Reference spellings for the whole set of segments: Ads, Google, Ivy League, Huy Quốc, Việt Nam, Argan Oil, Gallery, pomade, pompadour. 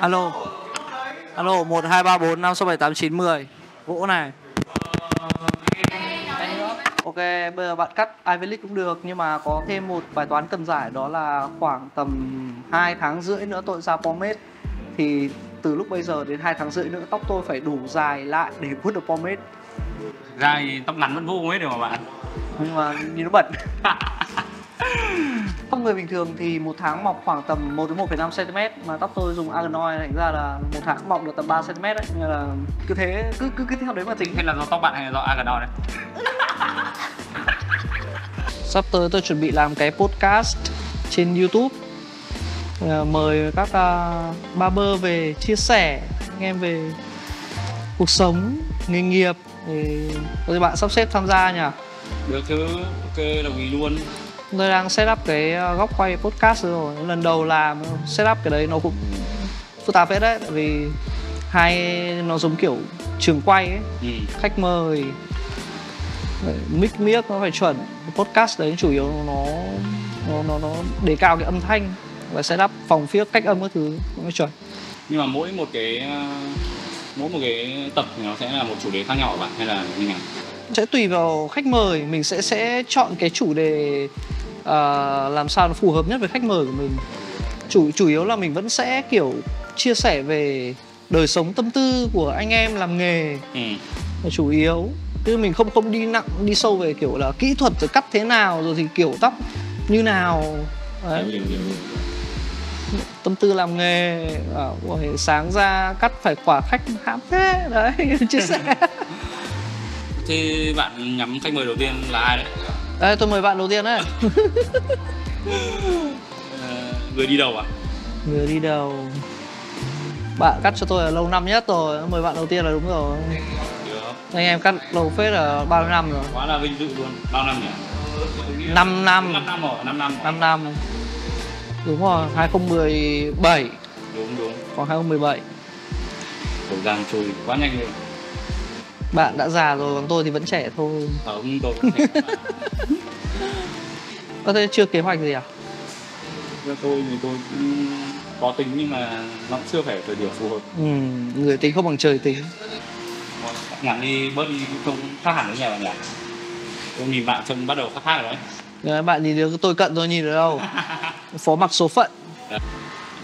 Alo. Alo, 1, 2, 3, 4, 5, 6, 7, 8, 9, 10. Gỗ này. Ok, bây giờ bạn cắt Ivy League cũng được, nhưng mà có thêm một bài toán cần giải, đó là khoảng tầm 2 tháng rưỡi nữa tôi ra pomade. Thì từ lúc bây giờ đến 2 tháng rưỡi nữa tóc tôi phải đủ dài lại để vuốt được pomade. Dài tóc ngắn vẫn vuốt pomade được mà bạn. Nhưng mà nhìn nó bẩn. Tóc người bình thường thì 1 tháng mọc khoảng tầm 1 đến 1,5 cm, mà tóc tôi dùng Argan Oil thành ra là 1 tháng mọc được tầm 3 cm đấy. Nên là cứ thế cứ theo đấy mà tính. Thế là do tóc bạn hay là do Argan Oil đấy? Sắp tới tôi chuẩn bị làm cái podcast trên YouTube, mời các barber về chia sẻ anh em về cuộc sống, nghề nghiệp. Thì có gì bạn sắp xếp tham gia nhỉ? Được chứ, ok, đồng ý luôn. Tôi đang set up cái góc quay podcast rồi, lần đầu làm set up cái đấy nó cũng phức tạp hết đấy, tại vì nó giống kiểu trường quay ấy, khách mời, mic miếc nó phải chuẩn. Podcast đấy chủ yếu nó đề cao cái âm thanh và set up phòng phía cách âm các thứ nó mới chuẩn. Nhưng mà mỗi một cái tập thì nó sẽ là một chủ đề khác nhau bạn, hay là như nào? Sẽ tùy vào khách mời, mình sẽ chọn cái chủ đề làm sao nó phù hợp nhất với khách mời của mình. Chủ yếu là mình vẫn sẽ kiểu chia sẻ về đời sống, tâm tư của anh em làm nghề là chủ yếu. Chứ mình không đi nặng, đi sâu về kiểu là kỹ thuật rồi cắt thế nào, rồi thì kiểu tóc như nào đấy. Tâm tư làm nghề, sáng ra cắt phải quả khách hãm thế, đấy, chia sẻ. Thế bạn nhắm khách mời đầu tiên là ai đấy? Đây, tôi mời bạn đầu tiên đấy. Người đi đầu à? Người đi đầu. Bạn cắt cho tôi là lâu năm nhất rồi, mời bạn đầu tiên là đúng rồi. Anh em cắt lâu phết là bao nhiêu năm rồi? Quá là vinh dự luôn. Bao năm nhỉ? 5 năm. 5 năm rồi, 5 năm. 5 năm. Đúng rồi, 2017. Đúng. Còn 2017. Thời gian trôi quá nhanh luôn. Bạn đã già rồi, còn tôi thì vẫn trẻ thôi. Không, tôi vẫn trẻ. Có thể chưa kế hoạch gì à? Tôi thì tôi có tính, nhưng mà nó cũng chưa phải thời điểm phù hợp. Người tính không bằng trời tính. Nhạc đi bớt đi không khác hẳn với nhà bạn nhỉ? Tôi nhìn bạn trông bắt đầu khác rồi đấy. Bạn nhìn được tôi cận rồi, nhìn được đâu. Phó mặc số phận.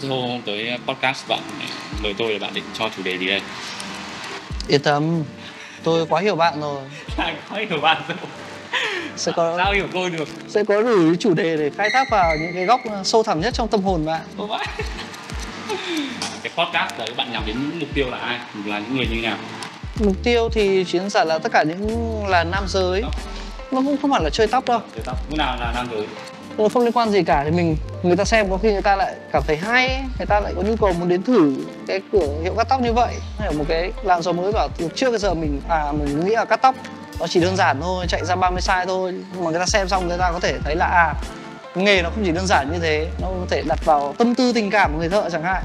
Hôm tới podcast bạn mời tôi là bạn định cho chủ đề gì đây? Yên tâm, tôi quá hiểu bạn rồi. Quá hiểu bạn rồi. Sẽ có, sao hiểu tôi được? Sẽ có đủ chủ đề để khai thác vào những cái góc sâu thẳm nhất trong tâm hồn bạn. Ôi vậy. Cái podcast đấy bạn nhắm đến mục tiêu là ai? Là những người như thế nào? Mục tiêu thì chỉ đơn giản là tất cả những là nam giới. Nó cũng không hẳn là chơi tóc đâu. Chơi tóc, lúc nào là nam giới? Nó không liên quan gì cả thì người ta xem có khi người ta lại cảm thấy hay, người ta lại có nhu cầu muốn đến thử cái cửa hiệu cắt tóc như vậy. Hay là một cái làn gió mới bảo từ trước bây giờ mình nghĩ là cắt tóc nó chỉ đơn giản thôi, chạy ra 30 size thôi, nhưng mà người ta xem xong người ta có thể thấy là nghề nó không chỉ đơn giản như thế, nó có thể đặt vào tâm tư tình cảm của người thợ chẳng hạn.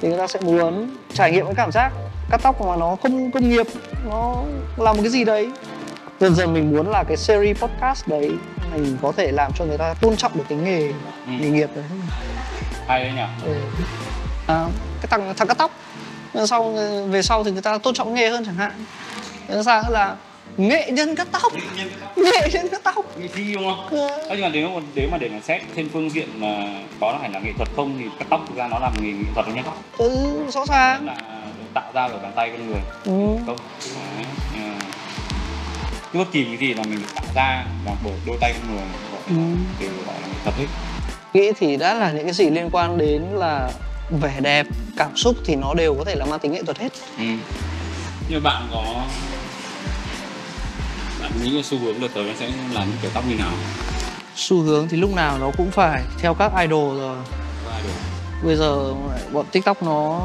Thì người ta sẽ muốn trải nghiệm cái cảm giác cắt tóc mà nó không công nghiệp, nó làm một cái gì đấy. Dần dần mình muốn là cái series podcast đấy mình có thể làm cho người ta tôn trọng được cái nghề nghiệp đấy. Hay đấy nhỉ. Cái thằng cắt tóc về sau thì người ta tôn trọng nghề hơn chẳng hạn. Nên ra là nghệ nhân cắt tóc. Nghệ thi đúng không? Nhưng mà nếu mà để mà xét thêm phương diện mà có nó phải là nghệ thuật không, thì cắt tóc thực ra nó là nghề nghệ thuật đúng không? Rõ ràng. Là tạo ra ở bàn tay con người. Không. Cứ bất kỳ cái gì là mình tạo ra và bởi đôi tay con người đều gọi là thật hết. Nghĩ thì đã là những cái gì liên quan đến là vẻ đẹp, cảm xúc thì nó đều có thể là mang tính nghệ thuật hết. Nhưng mà bạn nghĩ cái xu hướng đợt tới nó sẽ là những kiểu tóc như nào? Xu hướng thì lúc nào nó cũng phải theo các idol rồi. Bây giờ bọn TikTok nó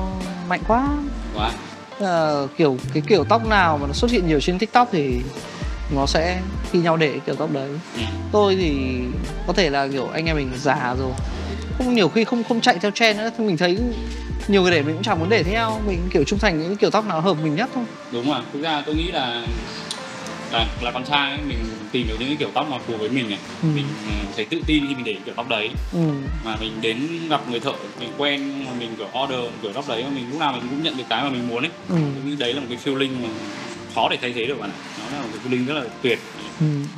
mạnh quá. Kiểu cái kiểu tóc nào mà nó xuất hiện nhiều trên TikTok thì nó sẽ thi nhau để kiểu tóc đấy. Tôi thì có thể là kiểu anh em mình già rồi, không nhiều khi không chạy theo trend nữa, thì mình thấy nhiều người để mình cũng chẳng muốn để theo, mình kiểu trung thành những kiểu tóc nào hợp mình nhất thôi. Đúng rồi, thực ra tôi nghĩ là là con trai ấy, mình tìm được những cái kiểu tóc mà phù với mình này, mình thấy tự tin khi mình để kiểu tóc đấy. Mà mình đến gặp người thợ mình quen, mình kiểu order kiểu tóc đấy, mình lúc nào mình cũng nhận được cái mà mình muốn ấy. Đấy là một cái feeling mà khó để thay thế được bạn ạ. Nó là một cái feeling rất là tuyệt.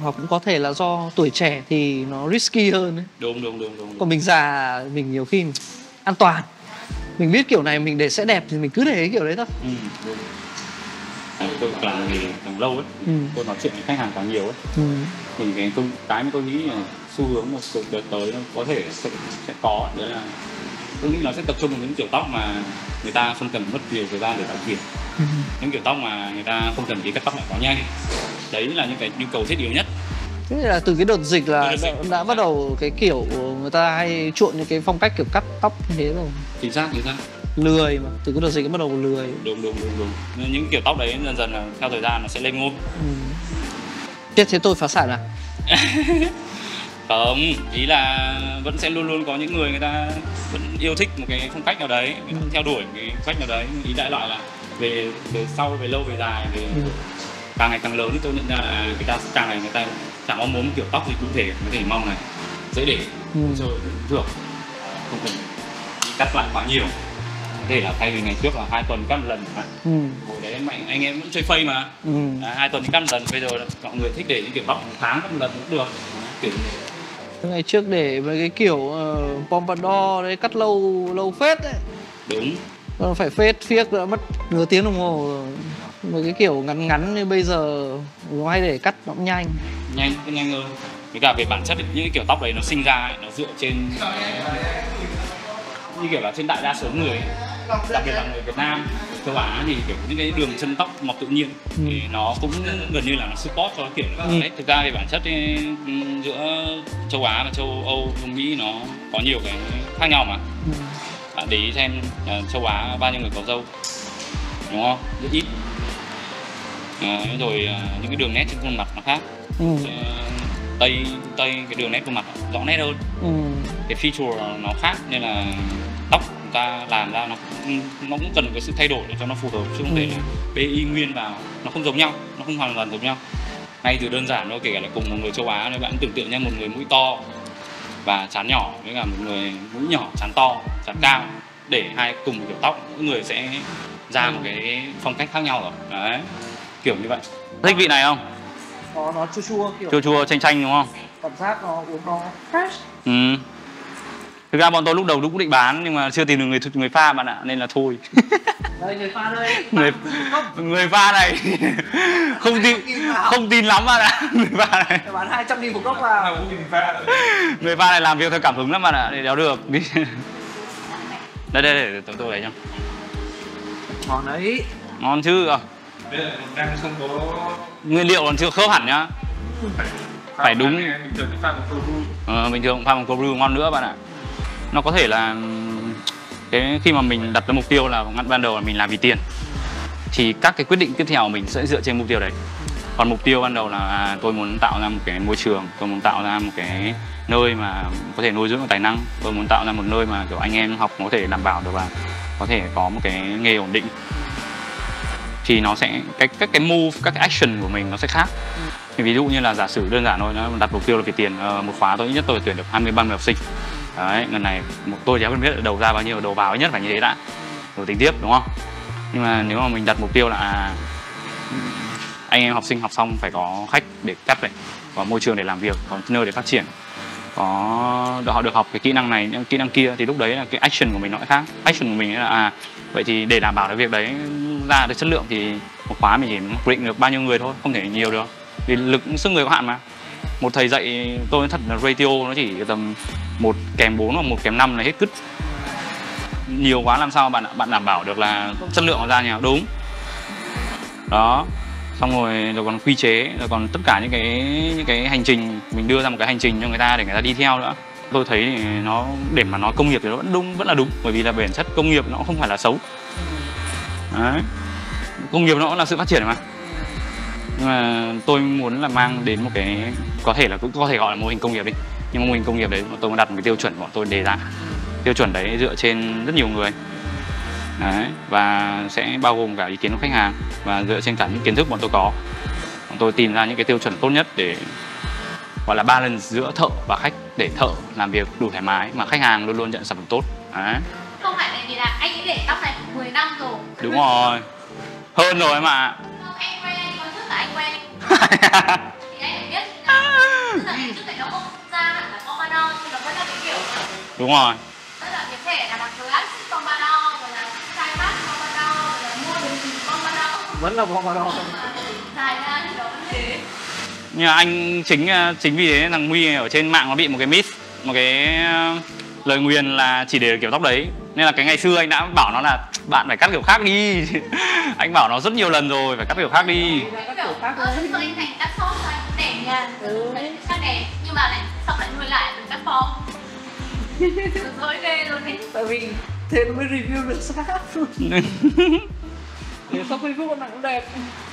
Hoặc cũng có thể là do tuổi trẻ thì nó risky hơn ấy. Đúng. Còn mình già mình nhiều khi an toàn, mình biết kiểu này mình để sẽ đẹp thì mình cứ để cái kiểu đấy thôi. Đúng. Tôi làm thì càng lâu ấy, tôi nói chuyện với khách hàng càng nhiều ấy, thì cái mà tôi nghĩ là xu hướng một số đợt tới nó có thể sẽ có, đấy là tôi nghĩ nó sẽ tập trung vào những kiểu tóc mà người ta không cần mất nhiều thời gian để tạo kiểu, những kiểu tóc mà người ta không cần cái cắt tóc lại quá nhanh, đấy là những cái nhu cầu thiết yếu nhất. Thế là từ cái đợt dịch là đã bắt đầu cái kiểu người ta hay chuộng những cái phong cách kiểu cắt tóc như thế rồi. Chính xác. Lười mà, từ cái đợt dịch bắt đầu lười. Đúng. Những kiểu tóc đấy dần dần là theo thời gian nó sẽ lên ngôi. Tiếp thế tôi phá sản à? Không, ý là vẫn sẽ luôn luôn có những người ta vẫn yêu thích một cái phong cách nào đấy, theo đuổi một cái phong cách nào đấy. Ý đại loại là về sau, về lâu, về dài, về... Càng ngày càng lớn thì tôi nhận ra là người ta chẳng mong muốn kiểu tóc gì cụ thể, có thể mong này dễ để cho được, không cần cắt lại quá nhiều, có thể là thay vì ngày trước là 2 tuần cắt một lần. Hồi đấy anh em vẫn chơi phây mà, 2 tuần thì cắt một lần, bây giờ mọi người thích để những kiểu tóc tháng cắt một lần cũng được. Ngày trước để với cái kiểu pompadour đấy cắt lâu phết đấy. Đúng. Còn phải phết phiếc đã mất nửa tiếng đồng hồ rồi. Một cái kiểu ngắn như bây giờ nó hay để cắt nó cũng nhanh hơn. Với cả về bản chất những cái kiểu tóc đấy nó sinh ra ấy, nó dựa trên như kiểu là trên đại đa số người, đặc biệt là người Việt Nam, châu Á thì kiểu những cái đường chân tóc mọc tự nhiên thì nó cũng gần như là nó support cho kiểu đấy. Thực ra về bản chất ấy, giữa châu Á và châu Âu, châu Mỹ nó có nhiều cái khác nhau mà. Bạn để ý xem châu Á bao nhiêu người có râu, đúng không? Rất ít. Rồi những cái đường nét trên khuôn mặt nó khác. Tây cái đường nét khuôn mặt rõ nét hơn, cái feature nó khác, nên là tóc người ta làm ra nó cũng cần cái sự thay đổi để cho nó phù hợp, chứ không thể bê y nguyên vào, nó không giống nhau, nó không hoàn toàn giống nhau. Ngay từ đơn giản thôi, kể cả là cùng một người châu Á, nếu bạn tưởng tượng ra một người mũi to và trán nhỏ với cả một người mũi nhỏ, trán to, trán cao, để hai cùng kiểu tóc, mỗi người sẽ ra một cái phong cách khác nhau rồi đấy, kiểu như vậy. Thích vị này không? Nó chua kiểu chua chanh đúng không? Cảm giác nó uống nó fresh. Thực ra bọn tôi lúc đầu cũng định bán nhưng mà chưa tìm được người pha bạn ạ, nên là thôi. Đây, người pha đây. Người pha này không tin lắm bạn ạ. Người pha này bán 200.000 một gốc vào. Người pha này làm việc theo cảm hứng lắm bạn ạ, để đéo được. Đây để tôi lấy cho. Ngon đấy. Ngon chứ. Đang không có nguyên liệu còn chưa khớp hẳn nhá, phải đúng. Bình thường pha bằng cold brew ngon nữa bạn ạ. Nó có thể là cái khi mà mình đặt ra mục tiêu là ban đầu là mình làm vì tiền thì các cái quyết định tiếp theo của mình sẽ dựa trên mục tiêu đấy. Còn mục tiêu ban đầu là tôi muốn tạo ra một cái môi trường, tôi muốn tạo ra một cái nơi mà có thể nuôi dưỡng được tài năng, tôi muốn tạo ra một nơi mà kiểu anh em học có thể đảm bảo được là có thể có một cái nghề ổn định, thì nó sẽ các cái move, các cái action của mình nó sẽ khác. Ví dụ như là giả sử đơn giản thôi, nó đặt mục tiêu là vì tiền, một khóa tôi ít nhất tôi tuyển được 20-30 học sinh. Đấy, lần này tôi chỉ không biết đầu ra bao nhiêu, đầu vào nhất phải như thế đã, rồi tính tiếp, đúng không? Nhưng mà nếu mà mình đặt mục tiêu là anh em học sinh học xong phải có khách để cắt này, có môi trường để làm việc, có nơi để phát triển, có họ được học cái kỹ năng này, kỹ năng kia, thì lúc đấy là cái action của mình nó khác. Action của mình là vậy thì để đảm bảo cái việc đấy ra được chất lượng thì một khóa mình chỉ quyết định được bao nhiêu người thôi, không thể nhiều được, vì lực sức người có hạn mà. Một thầy dạy tôi thật là ratio nó chỉ tầm 1:4 hoặc 1:5 là hết cứt. Nhiều quá làm sao bạn đảm bảo được là chất lượng nó ra nhỉ? Đúng. Đó. Xong rồi còn quy chế, rồi còn tất cả những cái hành trình, mình đưa ra một cái hành trình cho người ta để người ta đi theo nữa. Tôi thấy nó để mà nói công nghiệp thì nó vẫn là đúng, bởi vì là bản chất công nghiệp nó không phải là xấu. Đấy. Công nghiệp nó cũng là sự phát triển mà. Nhưng mà tôi muốn là mang đến một cái, có thể là cũng có thể gọi là mô hình công nghiệp đi, nhưng mà mô hình công nghiệp đấy tôi đặt một cái tiêu chuẩn bọn tôi đề ra. Tiêu chuẩn đấy dựa trên rất nhiều người. Đấy, và sẽ bao gồm cả ý kiến của khách hàng và dựa trên cả những kiến thức bọn tôi có. Chúng tôi tìm ra những cái tiêu chuẩn tốt nhất để gọi là balance giữa thợ và khách, để thợ làm việc đủ thoải mái mà khách hàng luôn luôn nhận sản phẩm tốt. Đấy. Không phải vì là anh ấy để tóc này 10 năm rồi. Đúng rồi, hơn rồi mà. Không, anh quen anh, có trước là anh quen. Thì anh phải biết là tức là trước đấy nó không ra hẳn là con Bano, nhưng nó vẫn là cái kiểu. Đúng rồi. Tức là cái thể là mặc đồ áp sức con Bano, rồi là sai mắt con Bano, rồi là mua đồ gì con Bano. Vẫn là con Bano. Dài ra thì nó vẫn thế. Nhưng mà anh chính vì thế thằng Huy ở trên mạng nó bị một cái miss, một cái lời nguyền là chỉ để kiểu tóc đấy. Nên là cái ngày xưa anh đã bảo nó là bạn phải cắt kiểu khác đi. Anh bảo nó rất nhiều lần rồi, phải cắt kiểu khác đi. Cắt kiểu khác thôi. Tôi thành cắt form cho anh đẻ nha. Cắt đẻ nhưng mà lại xong lại nuôi lại rồi cắt form. Rồi ghê luôn đấy. Tại vì thế nó mới review được sát. Thế xong Facebook con nào cũng đẹp.